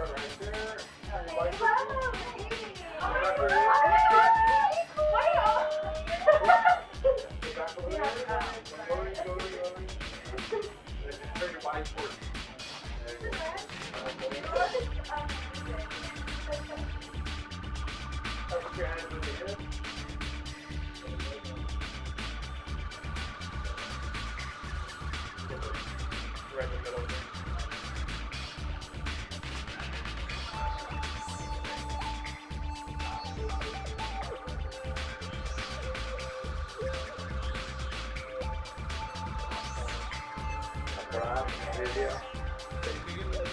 right there. Yeah.